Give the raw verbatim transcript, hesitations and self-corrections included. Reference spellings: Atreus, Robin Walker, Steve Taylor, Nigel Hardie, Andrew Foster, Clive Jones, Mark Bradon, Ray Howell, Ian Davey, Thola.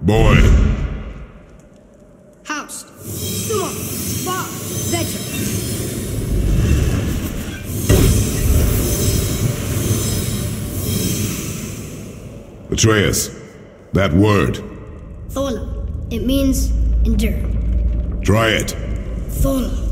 Boy. House. Sua. Va. Veja. Atreus. That word. Thola. It means endure. Try it. Thola.